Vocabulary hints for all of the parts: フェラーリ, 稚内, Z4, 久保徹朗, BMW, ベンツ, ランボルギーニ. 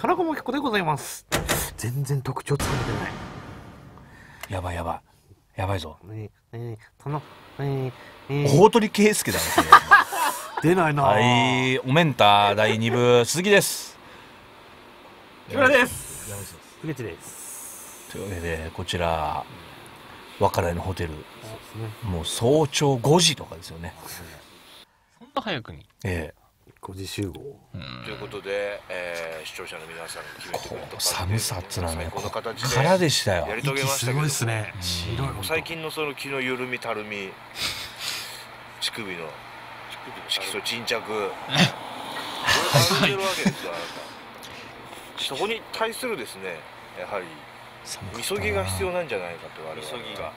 たらこもきこでございます。全然特徴つかめてない。やばいやばいやばいぞ。大鳥圭介だね。出ないな。はい、おメンタ第2部鈴木です。木村です。福口です。というわけでこちら若大のホテル、もう早朝5時とかですよね。そんな早くに5時集合ということで、視聴者の皆さんに決めてくれた寒さっつらね、この形でからでしたよ。息すごいですね。最近のその気の緩みたるみ、乳首の色素沈着、これ感じてるわけですよ。そこに対するですね、やはり急ぎが必要なんじゃないかと。我々急ぎが。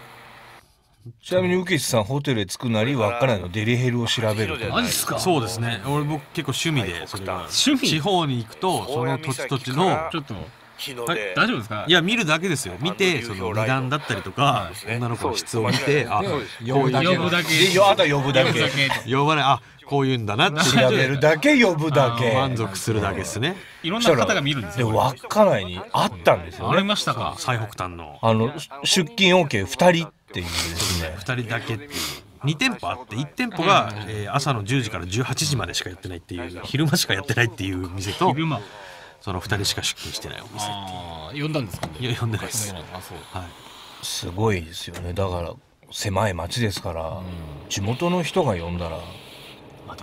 ちなみにウケシさん、ホテルへ着くなり稚内のデリヘルを調べる。マジっすか。そうですね。俺僕結構趣味で、地方に行くとその土地土地のちょっと大丈夫ですか。いや見るだけですよ。見てその値段だったりとか、女の子の質を見て、あ呼ぶだけ、あと呼ぶだけ、呼ばない、あこういうんだなって調べるだけ、呼ぶだけ、満足するだけですね。いろんな方が見るんですよ。稚内にあったんですよね。ありましたか。最北端の出勤 OK2人っていうですね。2人だけっていう2店舗あって、1店舗が朝の10時から18時までしかやってないっていう、昼間しかやってないっていう店と、その2人しか出勤してないお店っていう。呼んだんですかね。いや呼んでないです。すごいですよね。だから狭い町ですから、地元の人が呼んだら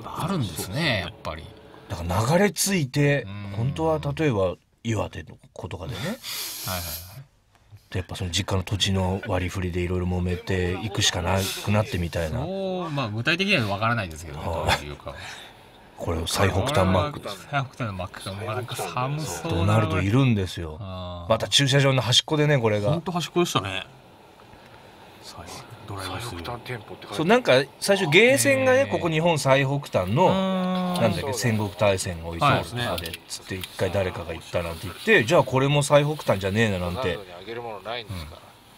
あるんですね、やっぱり。だから流れ着いて、本当は例えば岩手の子とかでね、やっぱその実家の土地の割り振りでいろいろ揉めていくしかなくなってみたいな。まあ具体的には分からないんですけどね、どういうか。これを最北端マックです。最北端のマックがなんか寒そうとなるといるんですよ。また駐車場の端っこでね、これがほんと端っこでしたね。そう、なんか最初ゲーセンがね、ここ日本最北端のなんだっけ、戦国大戦がおいしそうでつって一回誰かが行ったなんて言って、じゃあこれも最北端じゃねえななんて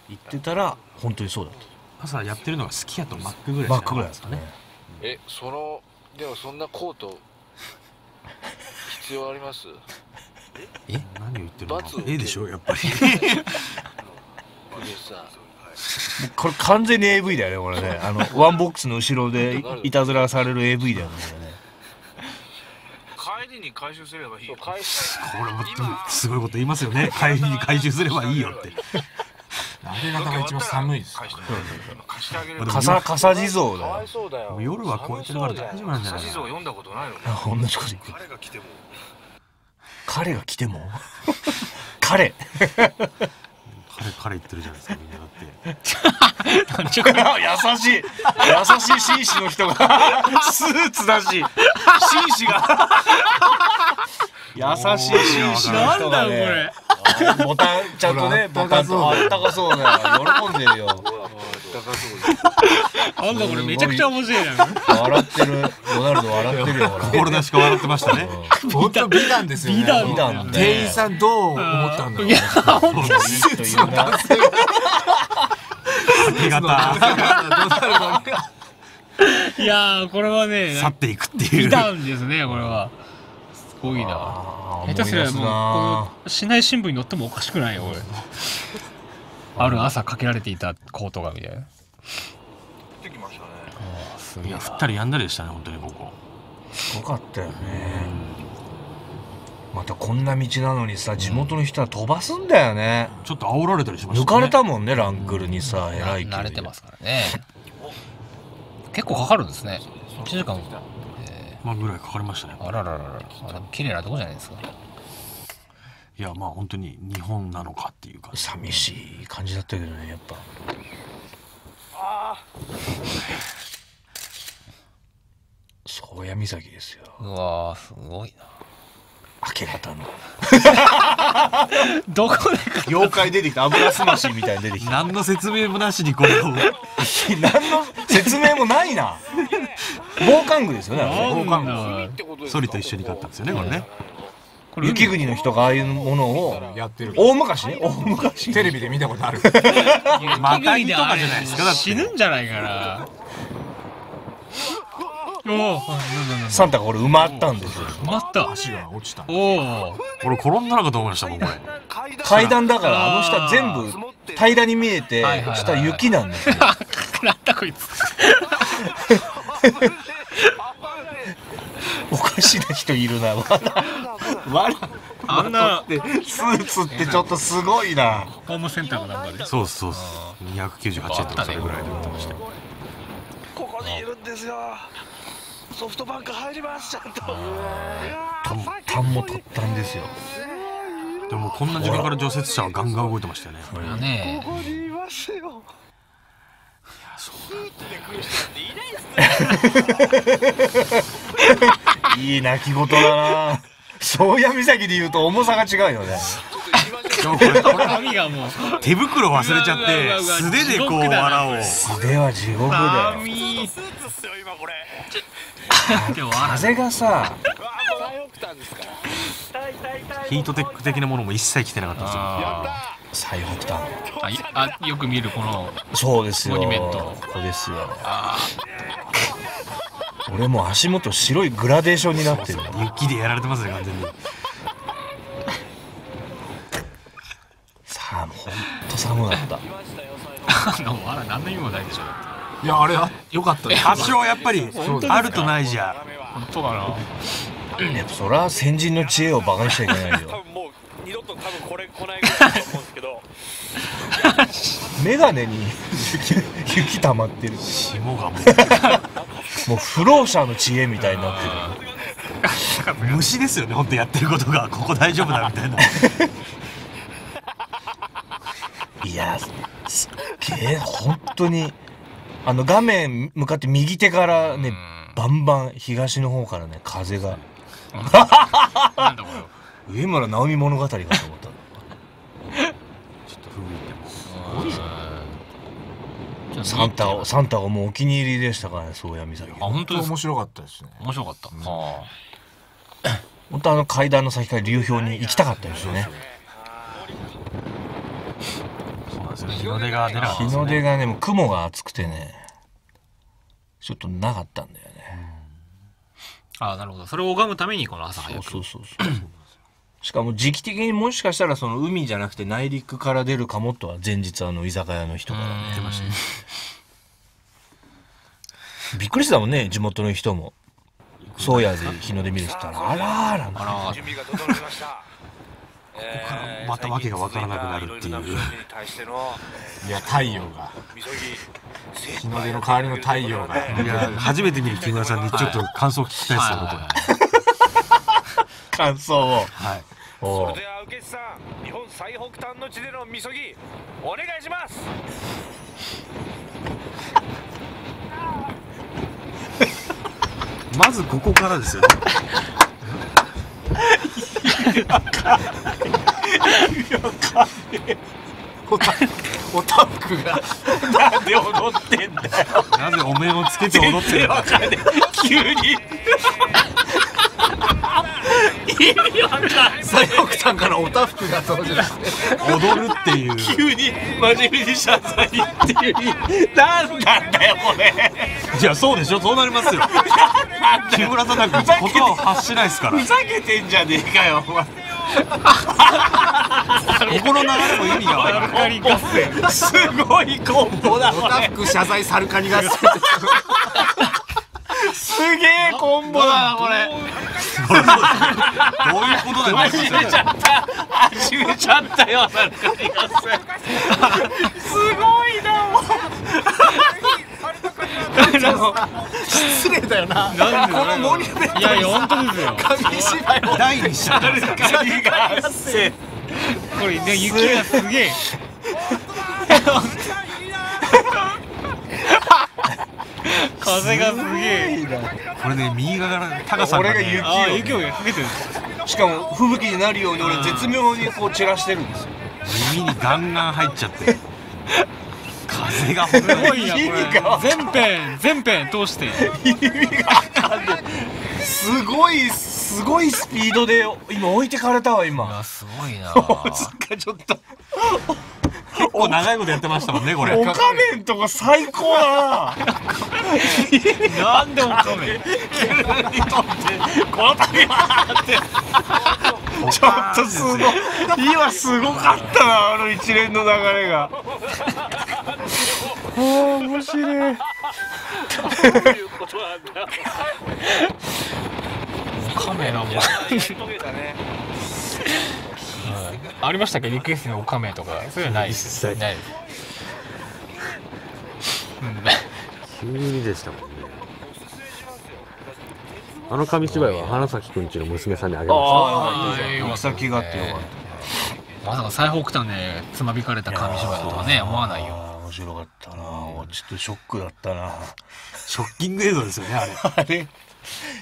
言ってたら、本当にそうだと。朝やってるのが好きやとマックぐらい。マックぐらいですかね。そのでもそんなコート必要あります？何を言ってるの？でしょやっぱり。これ完全に AV だよね、これね。ワンボックスの後ろでいたずらされる AV だよね。帰りに回収すればいいよ。これすごいこと言いますよね。帰りに回収すればいいよって。あれなかなか一番寒いです。傘地蔵だよ。夜はこうやってるから大丈夫なんじゃない。傘地蔵読んだことないのね。同じこと言って。彼が来ても、彼が来ても、彼彼言ってるじゃないですか、みんな。だって優しい紳士の人がスーツだし、紳士が優しい紳士の人がね、ボタンちゃんとね、ボタンとあったかそうね、喜んでるよ。あったかそう。なんだこれめちゃくちゃ面白いな。笑ってる、ドナルド笑ってるよ。心なしか笑ってましたね。本当美談ですよね。美談。店員さんどう思ったんだろう。いや本当にスーツの男性が。いやこれはね、去っていくっていう。美談ですね、これは。すごいな。下手すりゃもうこの市内新聞に載ってもおかしくないよ、俺。ある朝かけられていたコートがみたいな。降ってきましたね。すげえ。降ったりやんだりでしたね、本当にここ。すごかったよね。またこんな道なのにさ、地元の人は飛ばすんだよね。ちょっと煽られたりしましたね。抜かれたもんね、ランクルにさ、偉い。慣れてますからね。結構かかるんですね。1時間。まあぐらいかかりましたね。あらららら、綺麗なとこじゃないですか。いやまあ本当に日本なのかっていうか、寂しい感じだったけどね、やっぱ。あ宗谷岬ですよ。うわすごいな。明け方のどこで妖怪出てきた、油すましみたいに出てきた。何の説明もなしにこれを。何の説明もないな。防寒具ですよね。防寒具。ソリと一緒に買ったんですよね、これね。雪国の人がああいうものをやってる。大昔ね、大昔。テレビで見たことある。またいとかじゃないですか。死ぬんじゃないかな。サンタがこれ埋まったんですよ。埋まった。足が落ちた。おお。これ転んだのかと思いましたもんこれ。階段だからあの下全部平らに見えて下雪なんですよ。なんだこいつ。おかしな人いるな。あんなスーツってちょっとすごいな。ホームセンターなんかで。そうそう。298円とかそれぐらいで売ってました。ここにいるんですよ。ソフトバンク入りますちゃんと。単も取ったんですよ。でもこんな時間から除雪車はガンガン動いてましたよね。これはね。ここにいますよ。いい泣き言だな。宗谷岬でいうと重さが違うよね。手袋忘れちゃって素手でこう藁を。素手は地獄だよ。風がさヒートテック的なものも一切着てなかったんですよ。最北端。あ、よく見るこの。そうですよ。モニュメント。ここですよ。俺もう足元白いグラデーションになってる。雪でやられてますね、完全に。さあ、もう本当寒かった。あら、何の意味もないでしょ。いや、あれ、よかった。足はやっぱり、あるとないじゃ。本当かな。やっぱ、そりゃ先人の知恵を馬鹿にしちゃいけないよ。二度と多分これ来ないぐらいだと思うんですけど。メガネに雪溜まってる。霜がもう不老者の知恵みたいになってる。虫ですよね。本当やってることがここ大丈夫だみたいな。いやすっげえ本当に画面向かって右手からねバンバン東の方からね風が。なんだこれ。上村直美物語かと思った。ちょっと吹雪。すごい。サンタをもうお気に入りでしたからね、そうやみさき。あ、本当面白かったですね。面白かった。はあ。本当階段の先から流氷に行きたかったですよね。そうなんですよ。日の出が出なかった。日の出がね、もう雲が厚くてね、ちょっとなかったんだよね。あ、なるほど。それを拝むためにこの朝早く。そうそうそう。しかも時期的にもしかしたらその海じゃなくて内陸から出るかもとは前日居酒屋の人から言ってましたね。びっくりしたもんね、地元の人も。宗谷で日の出見れてたら、あらあらあら。準備が整いました。ここからまた訳が分からなくなるっていう。いや太陽が日の出の代わりの太陽が。いや初めて見る木村さんにちょっと感想を聞きたいですよ僕。感想を。はい。それでは受さん、日本最北端の地でのみそぎお願いします。まずここからですよ。おたふくがなんで踊ってんだよ。なんでお面をつけて踊ってんだよ。急に。最北端からおたふくが登場して踊るっていう。急に真面目に謝罪っていう。なんなんだよこれ。いやそうでしょ、そうなりますよ。木村さんなんか言葉を発しないですから。ふざけてんじゃねえかよお前。この流れも意味が分かりません。すごいコンボだ。おたふく謝罪サルカニが。すげえコンボだなこれ。どういうことだよ。始めちゃった。始めちゃったよ。すごいな。失礼だよな。このモニュメント。いやいや本当ですよ。紙芝居を第二章。これね雪がすげえ。風がすげえ。これね右側から高さがね雪をかけてる。しかも吹雪になるように俺絶妙にこう散らしてるんですよ。耳にガンガン入っちゃって風がすごいなこれ。全編通して耳がすごいすごいスピードで今置いてかれたわ今。すごいな。ちょっと結構長いことやってましたもんねこれ。おかめんとか最高だな。なんでおかめ急にとってこの度はってちょっとすごい今すごかったな、あの一連の流れが。おお面白い。どういうことなんだよ。カメラもありましたっけ、リクエストのおかめとかそういうのないです。ない急にでしたもんね。あの紙芝居は花咲くんちの娘さんにあげました。花咲がってよかった。まさか最北端でつまびかれた紙芝居とはね思わないよ。面白かったな。ちょっとショックだったな。ショッキング映像ですよねあれ。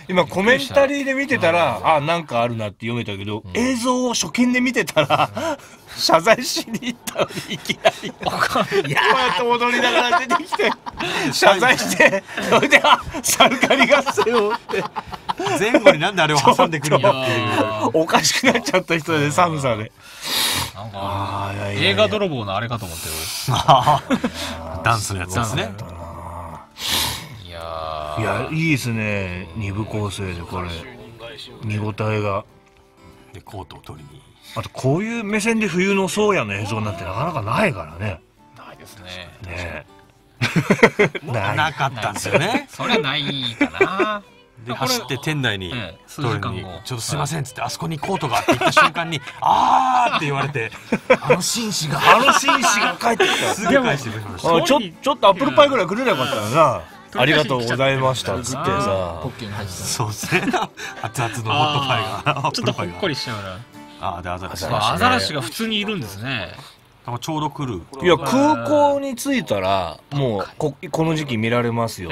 今コメンタリーで見てたらあなんかあるなって読めたけど、映像を初見で見てたら謝罪しに行ったのにいきなりこうやって踊りながら出てきて謝罪して、それであサルカリ合戦をって前後になんであれを挟んでくるんだっていうおかしくなっちゃった人で寒さでなんか映画泥棒のあれかと思ってるダンスのやつですね。いやいいですね、2部構成でこれ見応えが。でコートを取りに、あとこういう目線で冬の宗谷の映像なんてなかなかないからね。ないですね。なかったんですよね。それないかな。で走って店内に取りに「ちょっとすいません」っつって「あそこにコートが」って言った瞬間に「あー」って言われてあの紳士が帰ってきた。すげえ返してくれました。ちょっとアップルパイぐらいくれればよかったらな。ありがとうございましたっつってさ、ポッキーに入ってた。そうですね。熱々のホットパイがちょっとほっこりしちゃうな。ああでアザラシが普通にいるんですね。ちょうど来る。いや空港に着いたらもうこの時期見られますよ。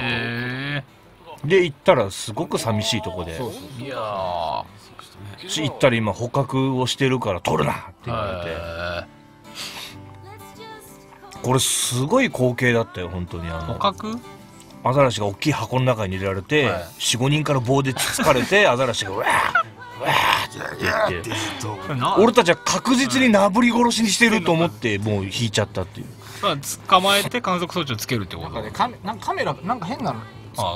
で行ったらすごく寂しいとこで。いや行ったら今捕獲をしてるから取るなって言われて。これすごい光景だったよ本当に。捕獲？アザラシが大きい箱の中に入れられて、45人から棒でつつかれてアザラシがうわーわーって言って、俺たちは確実になぶり殺しにしてると思ってもう引いちゃったっていう。捕まえて観測装置をつけるってことで、カメラなんか変なの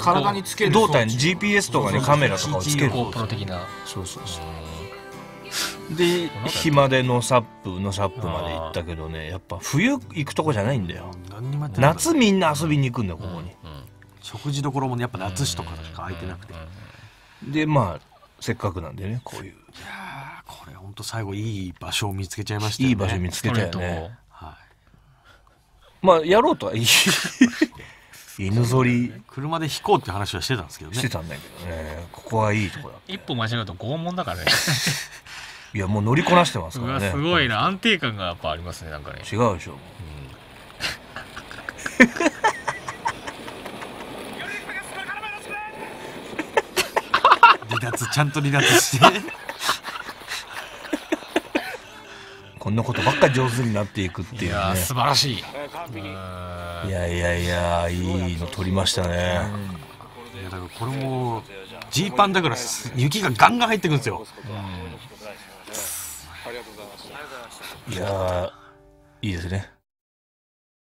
体につける胴体に GPS とかねカメラとかをつける。そうそうそう。で日までのサップまで行ったけどね、やっぱ冬行くとこじゃないんだよ。夏みんな遊びに行くんだよここに。食事どころもねやっぱ夏市とかしか空いてなくて、でまあせっかくなんでねこういう、いやこれほんと最後いい場所を見つけちゃいましたよね。いい場所見つけたよね。まあやろうとは犬ぞり車で引こうって話はしてたんですけどね。してたんだけどね、ここはいいとこだ。一歩間違うと拷問だからね。いやもう乗りこなしてますからね。すごいな、安定感がやっぱありますね。なんかね違うでしょ。離脱ちゃんと離脱してこんなことばっか上手になっていくっていうね。いや素晴らしい。いやいやいやいいの撮りましたね。いやだからこれもジーパンだから雪がガンガン入ってくるんですよ。いやいいですね。